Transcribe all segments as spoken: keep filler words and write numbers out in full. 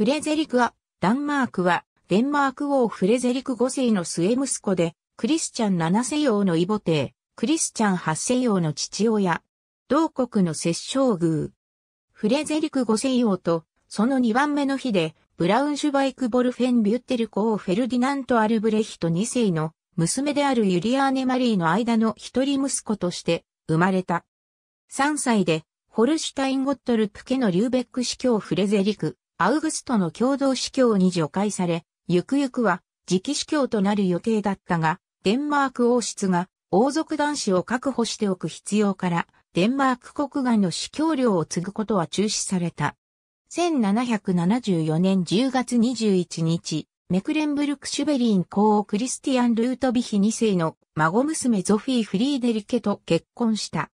フレゼリクは、ダンマークは、デンマーク王フレゼリクごせいの末息子で、クリスチャンななせい王の異母弟、クリスチャンはっせい王の父親、同国の摂政宮。フレゼリクごせい王と、そのにばんめの妃で、ブラウンシュバイク・ボルフェン・ビュッテル公フェルディナント・アルブレヒトにせいの娘であるユリアーネ・マリーの間の一人息子として生まれた。さんさいで、ホルシュタイン・ゴットルプ家のリューベック司教フレゼリク、アウグストの共同司教に除外され、ゆくゆくは次期司教となる予定だったが、デンマーク王室が王族男子を確保しておく必要から、デンマーク国外の司教領を継ぐことは中止された。せんななひゃくななじゅうよねんじゅうがつにじゅういちにち、メクレンブルクシュベリン公王クリスティアン・ルートヴィヒにせいの孫娘ゾフィー・フリーデリケと結婚した。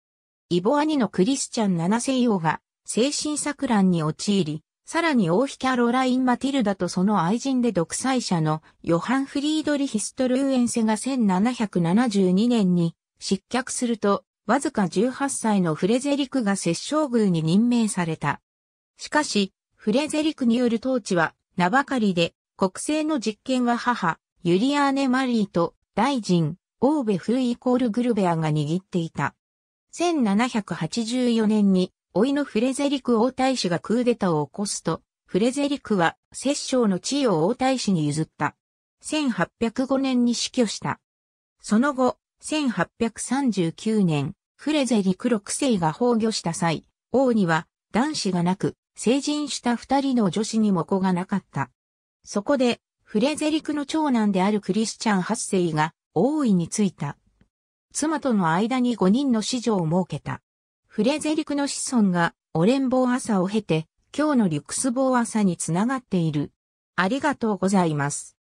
異母兄のクリスチャンななせい王が精神錯乱に陥り、さらに王妃キャロライン・マティルダとその愛人で独裁者のヨハン・フリードリヒ・ストルーエンセがせんななひゃくななじゅうにねんに失脚すると、わずかじゅうはっさいのフレゼリクが摂政宮に任命された。しかし、フレゼリクによる統治は名ばかりで、国政の実権は母、ユリアーネ・マリーと大臣、オーベ・フーイコール・グルベアが握っていた。せんななひゃくはちじゅうよねんに、甥のフレゼリク王太子がクーデターを起こすと、フレゼリクは摂政の地位を王太子に譲った。せんはっぴゃくごねんに死去した。その後、せんはっぴゃくさんじゅうきゅうねん、フレゼリクろくせいが崩御した際、王には男子がなく、成人した二人の女子にも子がなかった。そこで、フレゼリクの長男であるクリスチャンはっせいが王位に就いた。妻との間にごにんの子女を設けた。フレゼリクの子孫がオレンボー朝を経て、今日のリュクスボー朝につながっている。ありがとうございます。